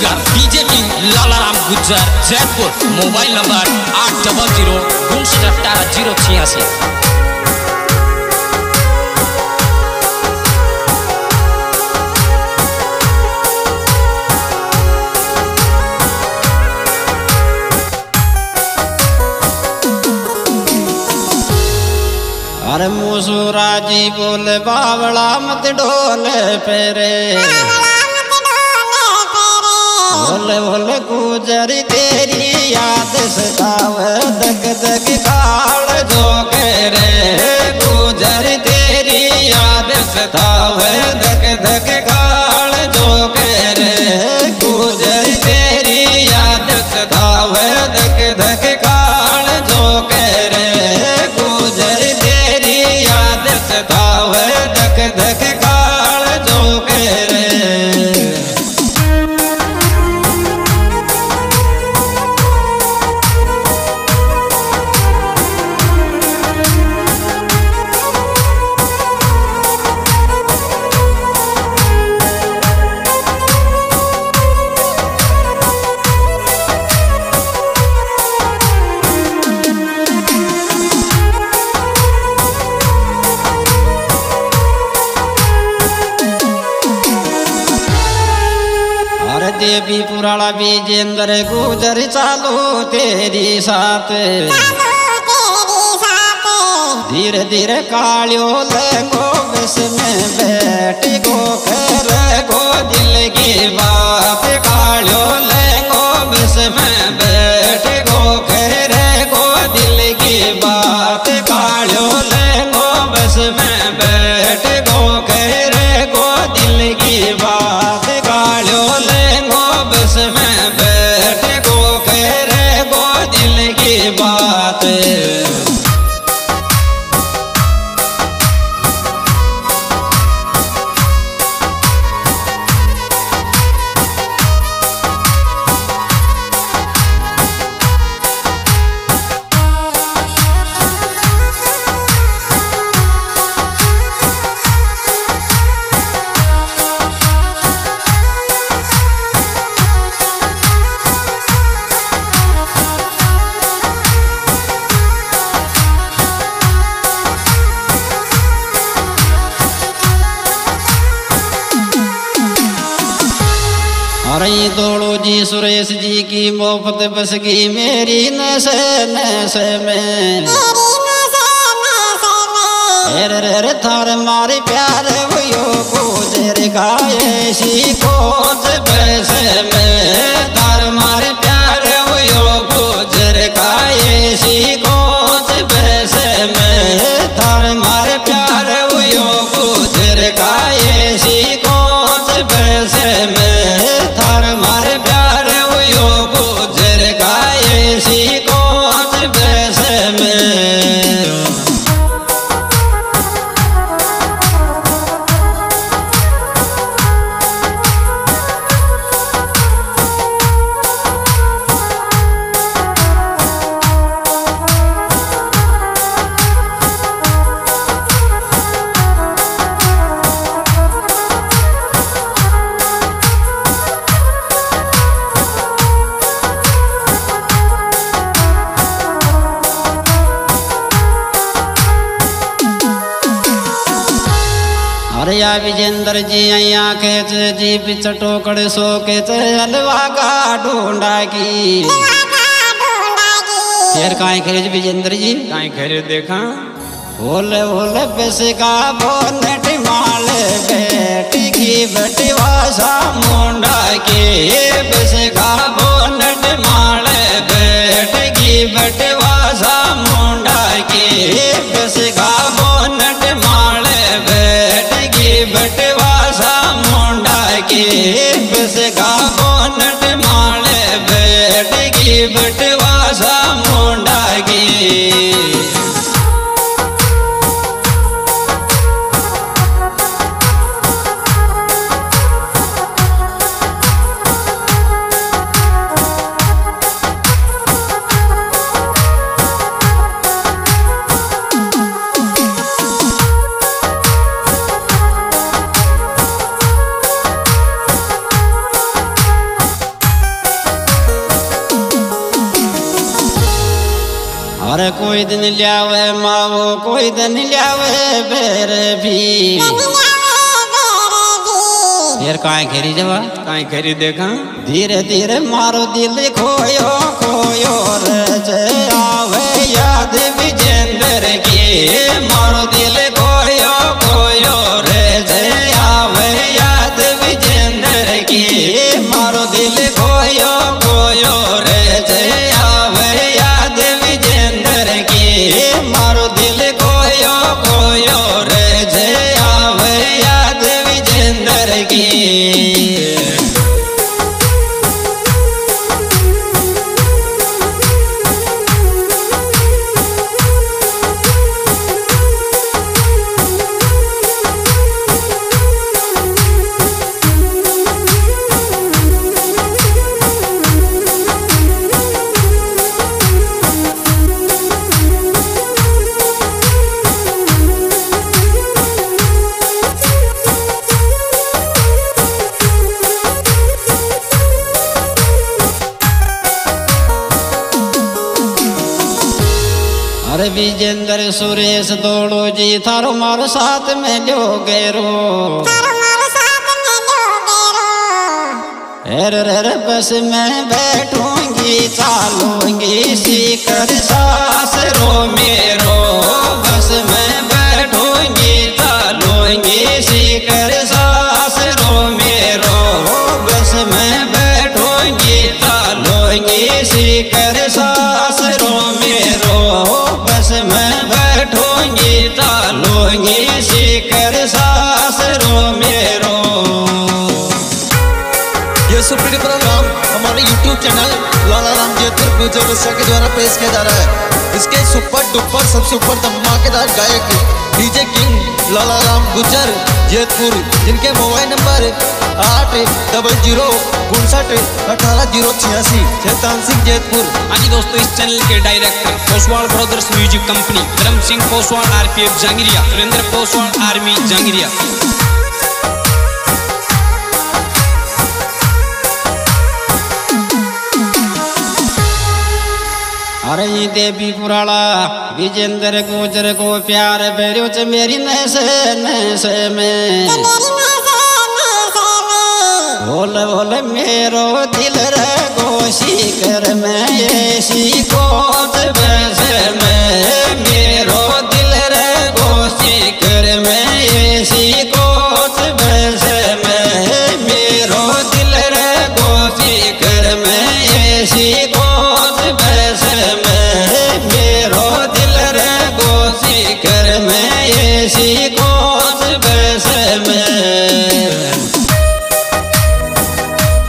Singer DJ Lalaram Gurjar Jaitpur. Mobile number 800 मुसुराजी बोले बावड़ा मत डोले फेरे, बोले बोले गुजरी तेरी याद सतावे दग दग काल जो करे, गुजरी तेरी याद सतावे दग दग काल जो करे, गुजरी तेरी याद सतावे दग दग काल जो करे, गुजरी तावे धक धक काल जो करे। देवीपुरा विजेंद्र गुर्जर चालो तेरी साथ, धीरे धीरे कालियो लगो बस में बैठ गो कर गो दिल की बात, कालियो लगो बस में बैठ गो कर गो दिल की बात, कालियो लगो बस में बैठ गो कर गो दिल की बात, कालियो बस में बैठ गो कर गो दिल की बात। घोड़ूजी सुरेश जी की मोहब्बत बस गई मेरी नशे नशे में, रे थार मारे प्यार हुयो गुजर गाये सी कोस बस में, थार मारे प्यार हुयो गुजर गाये सी कोस बस में, थार मारे प्यार हुयो गुजर गाये सी कोस बस में, थार मारे प्यार हुयो गुजर गाये सी कोच बस में। विजेंद्र जी अया खेच जी पिछ टोकड़ सो खेच हलवा का ढूंढा की शेर काय खेज विजेंद्र जी काय खेज देखा, होले होले बस का बोनट माले बेटी की बटवासा मुंडा के, बस का बोनट माले बेटी की बटवासा मुंडा के, बस का बोनट माले बेट बटवासा मुंडा के, बस का बोनट माले बैठ की बटवासा मुंडा के। कोई दिन ल्यावे मावो कोई दिन ल्यावे बेर भी यार काय घेरी जवा काय घेरी देखा धीरे धीरे मारो दिल खोयो खोयो रज आवे याद विजेंद्र की मारो दिल खोयो खोयो रज आवे याद विजेंद्र की मारो दिल खोयो खोयो रज आवे याद विजेंद्र की मारो दिल खोयो खोयो रज आवे याद विजेंद्र की। अरे विजेंद्र सुरेश दौड़ो जी थारो मारो साथ में लो गेरो रे बस में बैठूंगी चालूंगी सिकर सासरो मेरो बस में बैठूंगी चालूंगी सिकर सासरो मेरो बस में बैठूंगी चालूंगी सिकर सासरो मेरो मैं बैठूंगी तालूंगी सिकर सासरो मेरो। ये सुप्रीम प्रोग्राम हमारे यूट्यूब चैनल लालाराम जैतपुर गुर्जर के द्वारा पेश किया जा रहा है। इसके सुपर डुपर सबसे ऊपर धमाकेदार गायक डीजे किंग लालाराम गुर्जर जैतपुर, जिनके मोबाइल नंबर 800-059-1886 शैतान सिंह जैतपुर। आज दोस्तों इस चैनल के director Koshwal brothers music company धर्म सिंह कोशवाल RPF जांगिरिया सुरेंद्र कोशवाल आर्मी जांगिरिया। अरे देवीपुरा विजेंद्र गुर्जर को प्यार भैरो च मेरी नशे नशे में बोल बोल मेरो दिल रे गोशी कर मैं ऐसी कोत बस में मेरो दिल रे गोशी कर मैं ऐसी कोत बस में मेरो दिल रे गोशी कर मैं ऐसी कोत बस में मेरो दिल रे गोशी कर मैं ऐसी कोत बस में।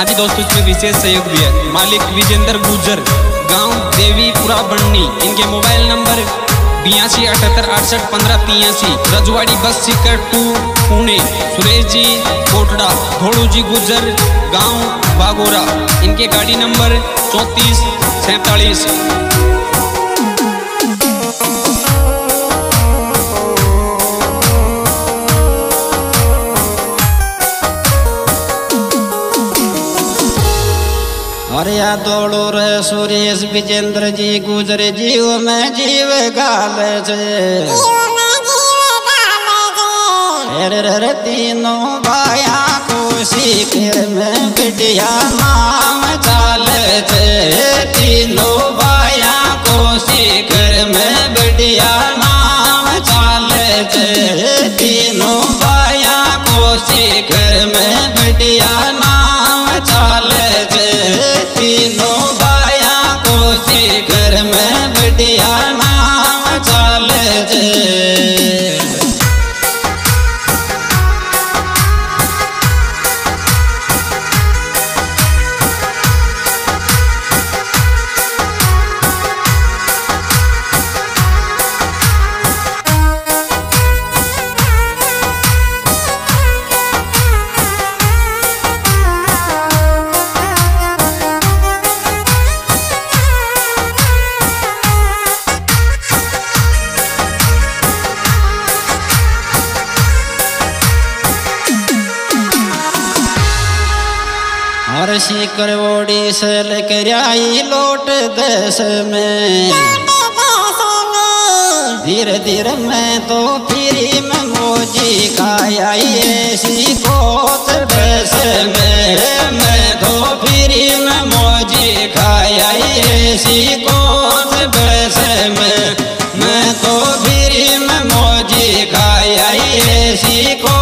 आज दोस्तों इसमें विशेष सहयोग भी है मालिक विजेंद्र गुर्जर, गांव देवीपुरा बननी, इनके mobile number 8278 68 15 83, Rajwadi bus Sikar to Pune, Suresh ji Kotda, Ghoduji Gurjar गांव बागोरा, इनके गाड़ी नंबर 3447। अरे या दौड़ो रे सुरेश विजेंद्र जी गुजर जीव में जीव गाल से तीनों भाया को सिकर में बिटिया नाम चाल से तीनों भाया को सिकर में बिटिया नाम चाल से तीनों भाया को सिकर में बिटिया नाम चाल तीनों भाया को सिकर में बिटिया नाम चाल जे। सिकर ओडी से लेकर आई लोट देश में धीरे धीरे मैं तो फिरी में मोजी खाया ऐसी कोस बस मेरे मैं तो फिरी में मोजी खाया ऐसी कोस बस में मैं तो फिरी में मोजी खाया ऐसी।